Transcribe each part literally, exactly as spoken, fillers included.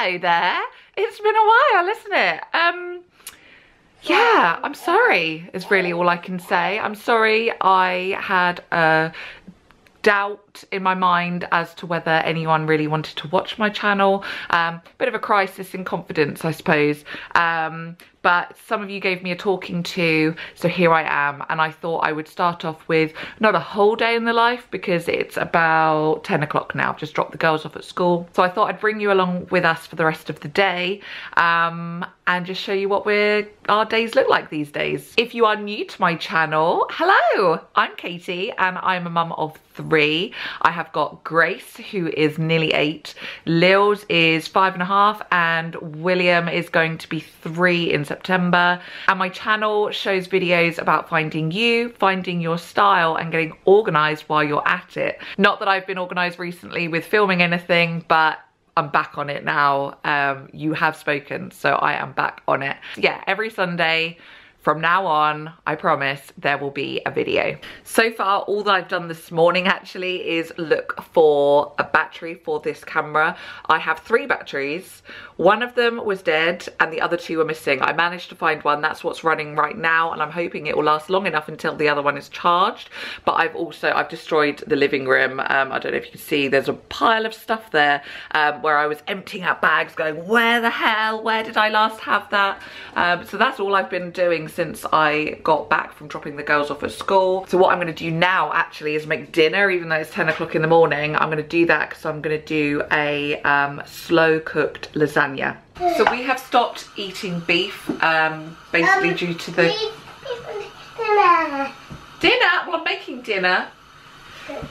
Hello there. It's been a while, isn't it? Um, yeah, I'm sorry is really all I can say. I'm sorry I had a doubt in my mind as to whether anyone really wanted to watch my channel. Um, bit of a crisis in confidence, I suppose. Um, but some of you gave me a talking to, so here I am. And I thought I would start off with not a whole day in the life because it's about ten o'clock now. I've just dropped the girls off at school. So I thought I'd bring you along with us for the rest of the day um, and just show you what we're, our days look like these days. If you are new to my channel, hello, I'm Katie and I'm a mum of three. I have got Grace, who is nearly eight, Lil's is five and a half, and William is going to be three in September. And my channel shows videos about finding you, finding your style, and getting organized while you're at it. Not that I've been organized recently with filming anything, but I'm back on it now. Um, you have spoken, so I am back on it. Yeah, every Sunday from now on, I promise there will be a video. So far, all that I've done this morning actually is look for a battery for this camera. I have three batteries. One of them was dead and the other two were missing. I managed to find one. That's what's running right now, and I'm hoping it will last long enough until the other one is charged. But I've also, I've destroyed the living room. Um, I don't know if you can see, there's a pile of stuff there um, where I was emptying out bags going, where the hell, where did I last have that? Um, so that's all I've been doing since I got back from dropping the girls off at school. So what I'm going to do now actually is make dinner, even though it's ten o'clock in the morning. I'm going to do that because I'm going to do a um, slow cooked lasagna. So we have stopped eating beef, um, basically um, due to the... Beef, beef dinner. Dinner? Well, I'm making dinner.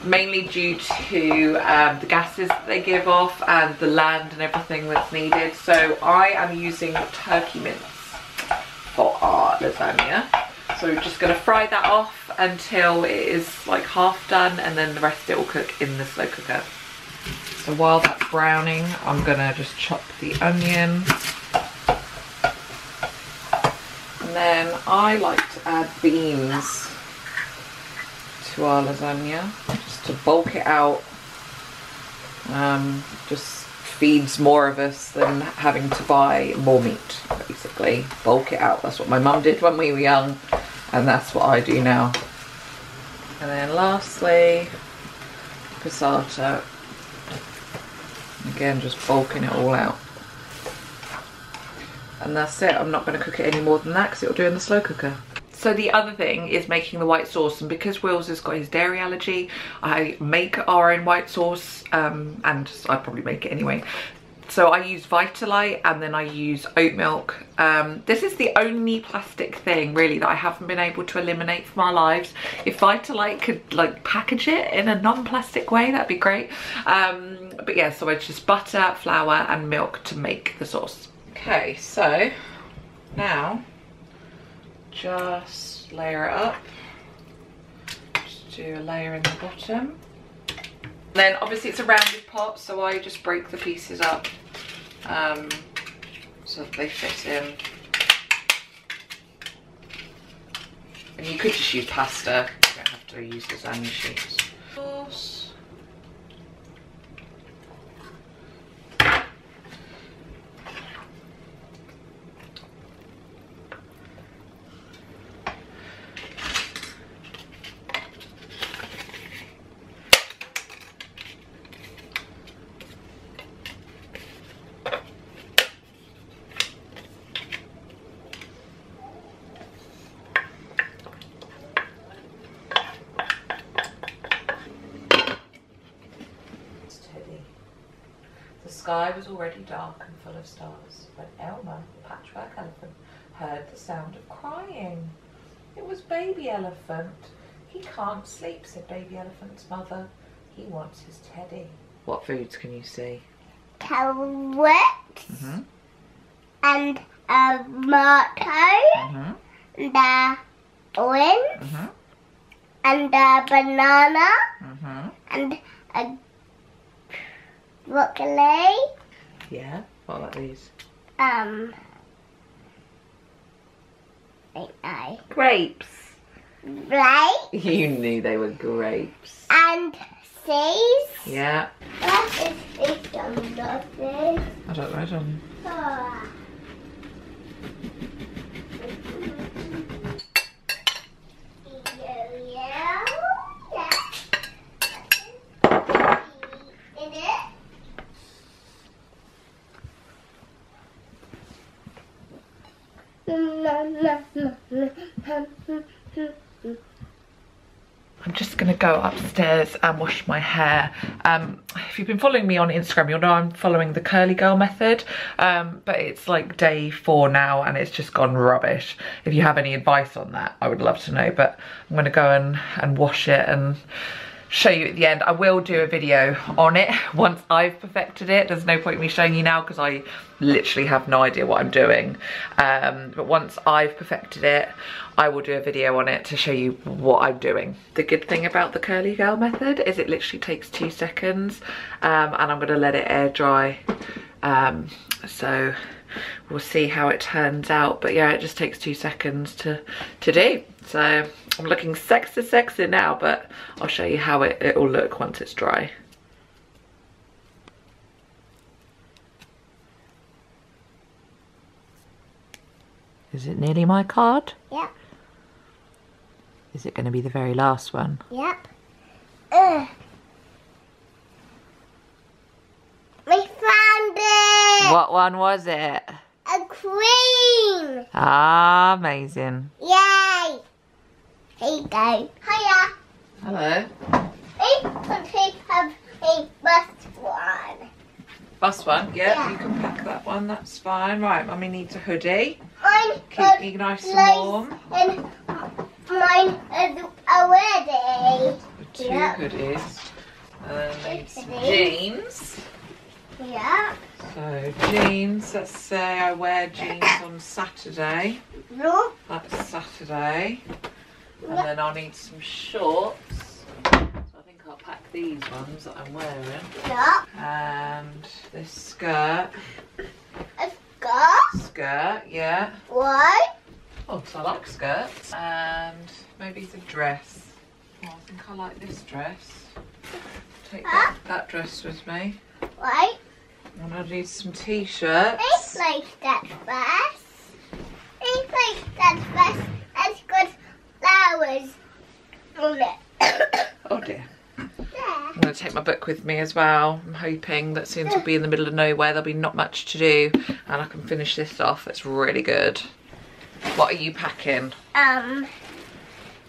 Mainly due to um, the gases that they give off and the land and everything that's needed. So I am using turkey mince for our lasagna, so we're just going to fry that off until it is like half done, and then the rest of it will cook in the slow cooker. So while that's browning, I'm gonna just chop the onion, and then I like to add beans to our lasagna just to bulk it out. Um, just feeds more of us than having to buy more meat, basically. Bulk it out. That's what my mum did when we were young, and that's what I do now. And then lastly, passata. Again, just bulking it all out. And that's it. I'm not going to cook it any more than that because it'll do in the slow cooker. So the other thing is making the white sauce, and because Wills has got his dairy allergy, I make our own white sauce, um, and I probably make it anyway. So I use Vitalite and then I use oat milk. Um, this is the only plastic thing really that I haven't been able to eliminate from our lives. If Vitalite could like package it in a non-plastic way, that'd be great. Um, but yeah, so I just butter, flour and milk to make the sauce. Okay, so now just layer it up, just do a layer in the bottom. Then obviously it's a rounded pot, so I just break the pieces up um, so that they fit in. And you could just use pasta, you don't have to use lasagna sheets. Sauce. The sky was already dark and full of stars when Elmer, the patchwork elephant, heard the sound of crying. It was Baby Elephant. He can't sleep, said Baby Elephant's mother. He wants his teddy. What foods can you see? Carrots, mm-hmm, and a tomato, mm-hmm, and a orange, mm-hmm, and a banana, mm-hmm, and a broccoli. Yeah, what about these? Um, I don't know. Grapes. Right. You knew they were grapes. And seeds. Yeah. What is this on the thing? I don't know, John. Oh. I'm just gonna go upstairs and wash my hair. Um, if you've been following me on Instagram, you'll know I'm following the Curly Girl method, um, but it's like day four now and it's just gone rubbish. If you have any advice on that, I would love to know, but I'm gonna go and, and wash it and show you at the end. I will do a video on it once I've perfected it. There's no point in me showing you now because I literally have no idea what I'm doing. Um, but once I've perfected it, I will do a video on it to show you what I'm doing. The good thing about the Curly Girl method is it literally takes two seconds um, and I'm gonna let it air dry. Um, so we'll see how it turns out. But yeah, it just takes two seconds to, to do. So I'm looking sexy sexy now, but I'll show you how it, it'll look once it's dry. Is it nearly my card? Yep. Is it going to be the very last one? Yep. Ugh. We found it! What one was it? A cream! Ah, amazing. Yay! Here you go. Hiya. Hello. We can pick up a bus one. Bus one? Yeah, yeah, you can pack that one. That's fine. Right, Mummy needs a hoodie. Mine Keep me nice and warm. And mine is a hoodie. Two yep. hoodies. And Oops, some jeans. Yeah. So jeans. Let's say I wear jeans on Saturday. No. That's Saturday. And then I'll need some shorts. So I think I'll pack these ones that I'm wearing. Yeah. And this skirt. A skirt? Skirt, yeah. Why? Oh, because I like skirts. And maybe the dress. Oh, I think I like this dress. Take that, that dress with me. Right. And I need some t-shirts. It's like that dress. It's like that dress. That's good. Flowers on it. Oh dear. Yeah. I'm going to take my book with me as well. I'm hoping that since we'll be in the middle of nowhere, there'll be not much to do and I can finish this off. It's really good. What are you packing? Um,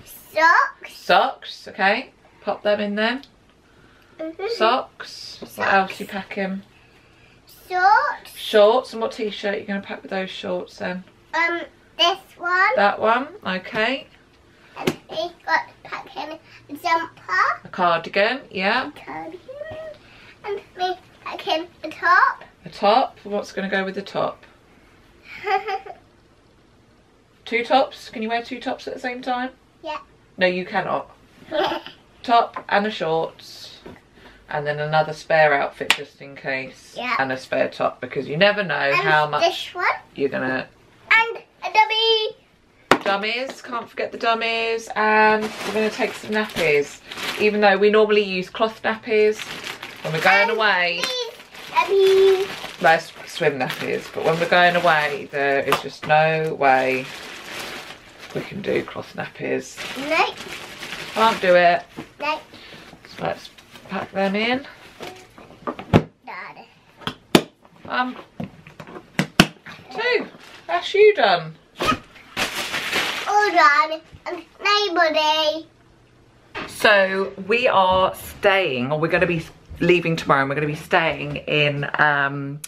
socks. Socks, okay. Pop them in there. Mm-hmm. Socks. Socks. What else are you packing? Shorts. Shorts. And what t-shirt are you going to pack with those shorts then? Um, this one. That one, okay. And he's got packing a jumper. A cardigan, yeah. A cardigan. And me packing a top. A top? What's going to go with the top? Two tops? Can you wear two tops at the same time? Yeah. No, you cannot. Top and a shorts. And then another spare outfit just in case. Yeah. And a spare top because you never know and how much this one. You're going to... And a dummy. Dummies, can't forget the dummies, and we're going to take some nappies. Even though we normally use cloth nappies when we're going and away. Nappies. Nice swim nappies, but when we're going away, there is just no way we can do cloth nappies. Nope. Can't do it. Nope. So let's pack them in. Dad. Um. Two. That's you done. Done and nobody. So we are staying, or we're going to be leaving tomorrow, and we're going to be staying in um,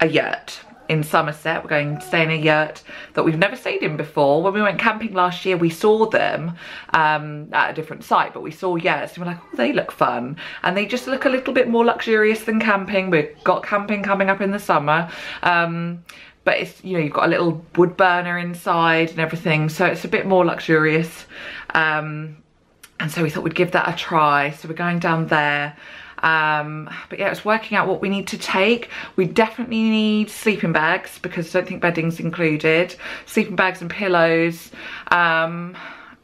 a yurt in Somerset. We're going to stay in a yurt that we've never stayed in before. When we went camping last year, we saw them um, at a different site, but we saw yurts and we're like, oh, they look fun. And they just look a little bit more luxurious than camping. We've got camping coming up in the summer. Um, But it's, you know, you've got a little wood burner inside and everything, so it's a bit more luxurious. Um, and so we thought we'd give that a try. So we're going down there. Um, but yeah, it's working out what we need to take. We definitely need sleeping bags because I don't think bedding's included. Sleeping bags and pillows. Um,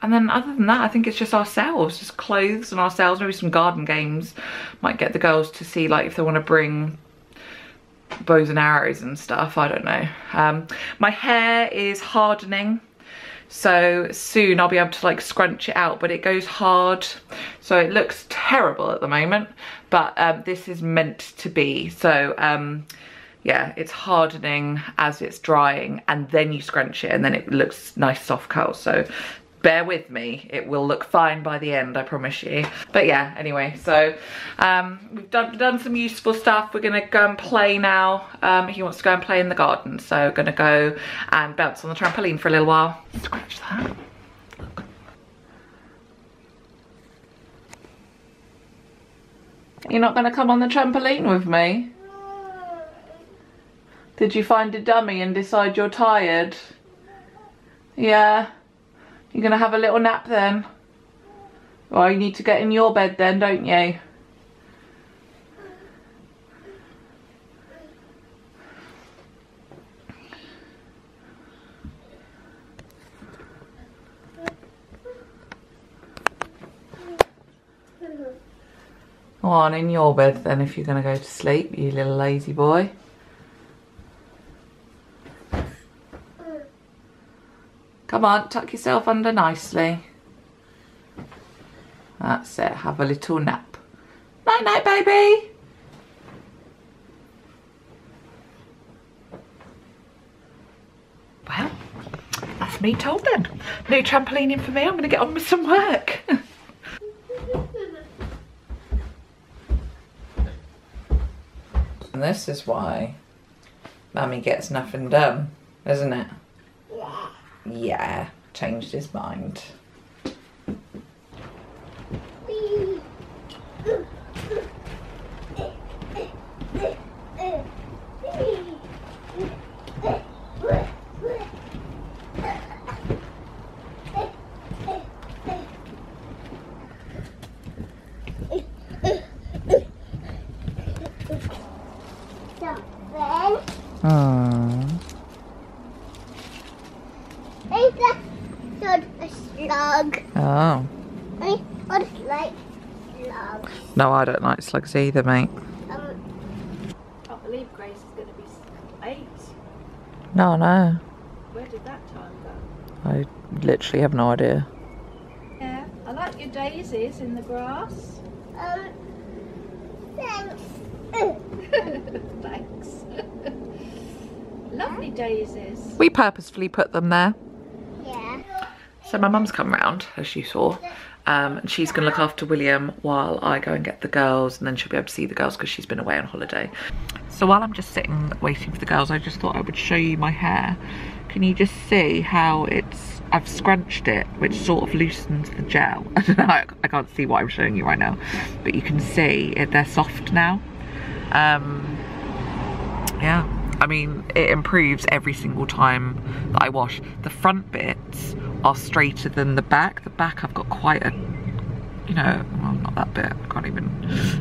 And then other than that, I think it's just ourselves, just clothes and ourselves, maybe some garden games. Might get the girls to see like if they want to bring bows and arrows and stuff, I don't know. Um, my hair is hardening, so soon I'll be able to like scrunch it out, but it goes hard, so it looks terrible at the moment, but um, this is meant to be. So um, yeah, it's hardening as it's drying, and then you scrunch it and then it looks nice soft curls. So bear with me, it will look fine by the end, I promise you. But yeah, anyway, so um, we've done, done some useful stuff. We're gonna go and play now. Um, he wants to go and play in the garden, so gonna go and bounce on the trampoline for a little while. Scratch that. Look. You're not gonna come on the trampoline with me? Did you find a dummy and decide you're tired? Yeah. You're gonna have a little nap then? Well, you need to get in your bed then, don't you? Go on, in your bed then if you're gonna go to sleep, you little lazy boy. Come on, tuck yourself under nicely. That's it, have a little nap. Night night, baby. Well, that's me told then. New trampoline in for me, I'm going to get on with some work. And this is why Mummy gets nothing done, isn't it? Yeah, changed his mind. Oh. I don't like slugs. No, I don't like slugs either, mate. Um, I can't believe Grace is going to be eight. No, no. Where did that time go? I literally have no idea. Yeah, I like your daisies in the grass. Um, thanks. Thanks. Lovely daisies. We purposefully put them there. So my mum's come round, as you saw, um, and she's going to look after William while I go and get the girls, and then she'll be able to see the girls because she's been away on holiday. So while I'm just sitting waiting for the girls, I just thought I would show you my hair. Can you just see how it's, I've scrunched it, which sort of loosens the gel. I don't know, I can't see what I'm showing you right now, but you can see it, they're soft now. Um, yeah, I mean, it improves every single time that I wash. The front bits are straighter than the back. The back I've got quite a, you know, well, not that bit, I can't even,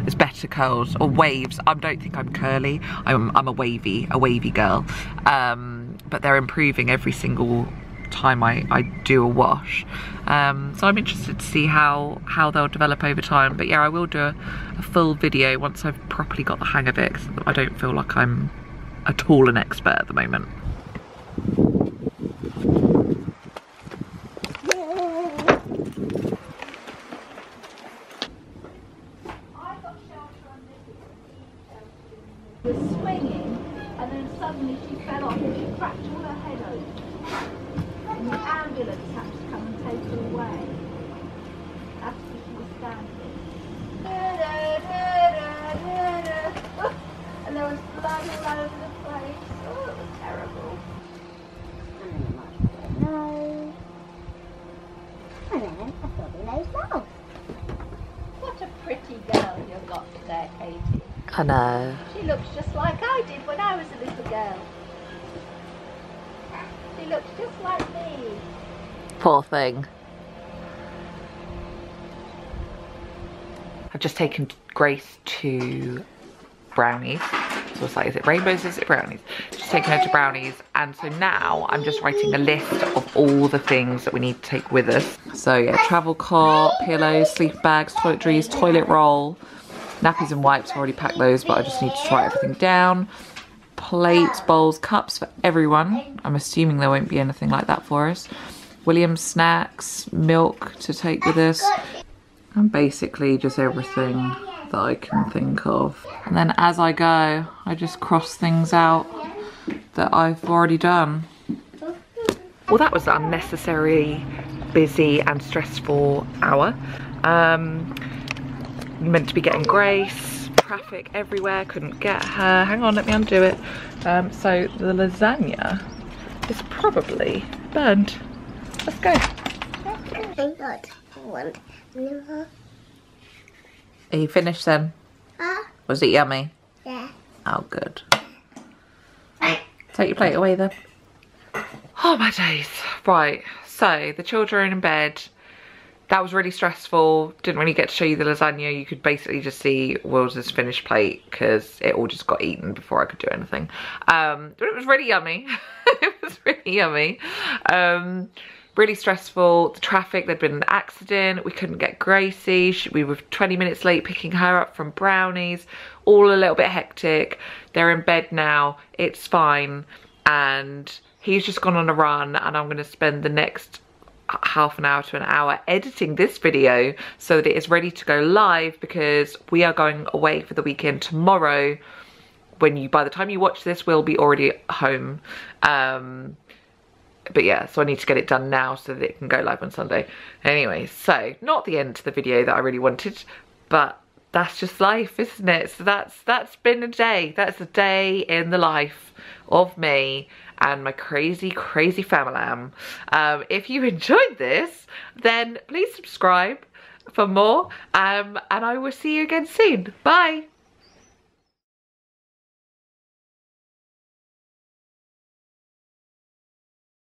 it's better curls or waves. I don't think I'm curly, I'm, I'm a wavy, a wavy girl. Um, but they're improving every single time I, I do a wash. Um, so I'm interested to see how, how they'll develop over time. But yeah, I will do a, a full video once I've properly got the hang of it, 'cause I don't feel like I'm at all an expert at the moment. I know. She looks just like I did when I was a little girl. She looks just like me. Poor thing. I've just taken Grace to Brownies. So was like, is it rainbows, is it brownies? Just taking her to brownies. And so now I'm just writing a list of all the things that we need to take with us. So yeah, travel cot, pillows, sleep bags, toiletries, toilet roll, nappies and wipes. I've already packed those, but I just need to try everything down. Plates, bowls, cups for everyone. I'm assuming there won't be anything like that for us. William's snacks, milk to take with us. And basically just everything that I can think of. And then as I go, I just cross things out that I've already done. Well, that was an unnecessary, busy and stressful hour. Um, meant to be getting Grace, traffic everywhere, couldn't get her. Hang on, let me undo it. Um, so the lasagna is probably burned. Let's go. Thank God. One. Are you finished then? Huh? Was it yummy? Yeah. Oh, good. Take your plate away then. Oh, my days. Right, so the children in bed. That was really stressful. Didn't really get to show you the lasagna. You could basically just see Will's finished plate because it all just got eaten before I could do anything. Um, but it was really yummy. It was really yummy. Um... Really stressful, the traffic, there'd been an accident, we couldn't get Gracie, she, we were twenty minutes late picking her up from Brownies, all a little bit hectic. They're in bed now, it's fine, and he's just gone on a run, and I'm going to spend the next half an hour to an hour editing this video so that it is ready to go live, because we are going away for the weekend tomorrow. When you, by the time you watch this, we'll be already home. Um... But yeah, so I need to get it done now so that it can go live on Sunday. Anyway, so not the end to the video that I really wanted, but that's just life, isn't it? So that's that's been a day. That's a day in the life of me and my crazy, crazy family. Um, if you enjoyed this, then please subscribe for more. Um, and I will see you again soon. Bye.